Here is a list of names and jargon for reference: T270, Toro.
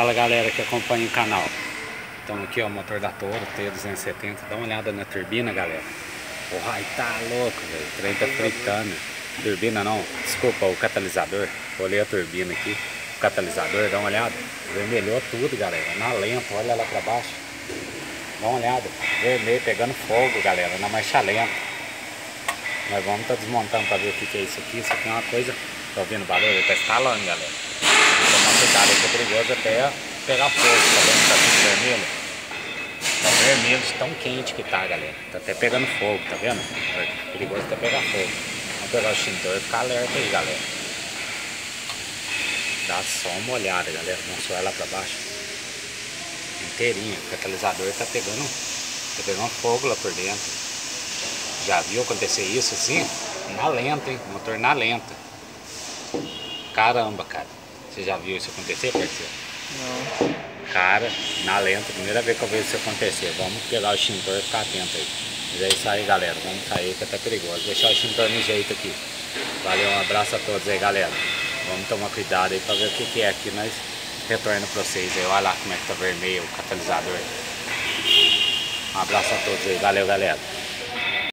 Fala galera que acompanha o canal. Então aqui ó, o motor da Toro T270, dá uma olhada na turbina, galera. O raio tá louco, velho. O trem tá fritando. Turbina não, desculpa, o catalisador. Olhei a turbina aqui, o catalisador, dá uma olhada. Vermelhou tudo, galera, na lenta, olha lá pra baixo. Dá uma olhada, vermelho pegando fogo, galera, na marcha lenta. Nós vamos estar desmontando para ver o que é isso aqui. Isso aqui é uma coisa, tá ouvindo o barulho? Ele tá estalando, galera. Tomar cuidado, que é perigoso até pegar fogo, tá vendo? Tá tudo vermelho. Tá vermelho de tão quente que tá, galera. Tá até pegando fogo, tá vendo? É perigoso até pegar fogo. Vamos pegar o extintor e ficar alerta aí, galera. Dá só uma olhada, galera. Vamos suar lá para baixo. Inteirinho. O catalisador tá pegando fogo lá por dentro. Já viu acontecer isso assim? Na lenta, hein? Motor na lenta. Caramba, cara. Você já viu isso acontecer, parceiro? Não. Cara, na lenta. Primeira vez que eu vejo isso acontecer. Vamos pegar o extintor e ficar atento aí. Mas é isso aí, galera. Vamos sair que é até perigoso. Deixar o extintor no jeito aqui. Valeu, um abraço a todos aí, galera. Vamos tomar cuidado aí pra ver o que é aqui. Nós retorno pra vocês aí. Olha lá como é que tá vermelho o catalisador. Um abraço a todos aí. Valeu, galera.